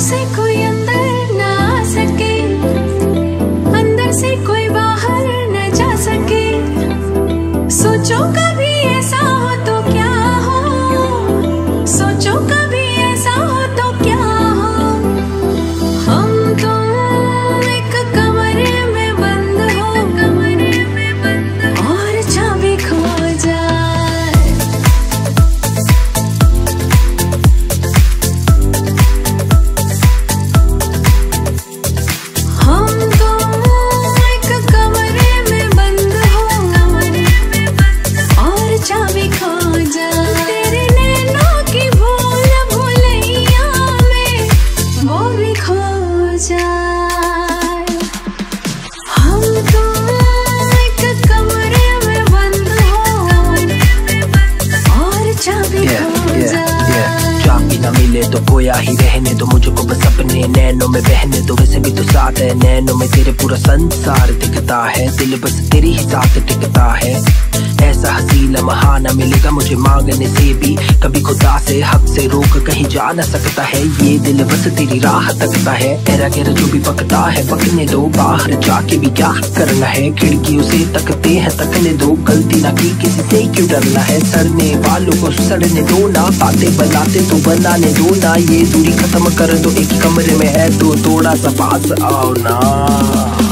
से कोई अंदर ना आ सके, अंदर से कोई बाहर न जा सके। सोचो कभी ऐसा हो तो क्या हो, सोचो कभी ऐसा हो तो क्या हो। हम तुम एक कमरे में बंद हो, कमरे में बंद हो, और चाबी खो जाए। मिले तो खोया ही रहने दो मुझको बस अपने नैनों में बहने दो। वैसे भी तो साथ है नैनों में तेरे, पूरा संसार दिखता है, दिल बस तेरी ही साथ टिकता है। ऐसा हसीन लम्हा ना मिलेगा मुझे मांगने से भी, कभी खुदा से हक से रोक कहीं जा ना सकता है ये दिल, बस तेरी राह तकता है। तेरा गहरा जो भी पकता है पकने दो, बाहर जाके भी क्या करना है, खिड़कियों से तकते हैं तकने दो। गलती ना की किसी से क्यों डरना है, सड़ने वालों को सड़ने दो ना, बातें बनाते तो बनाने दो ना, ये दूरी खत्म कर दो। एक कमरे में है तो थोड़ा सा पास आओ ना।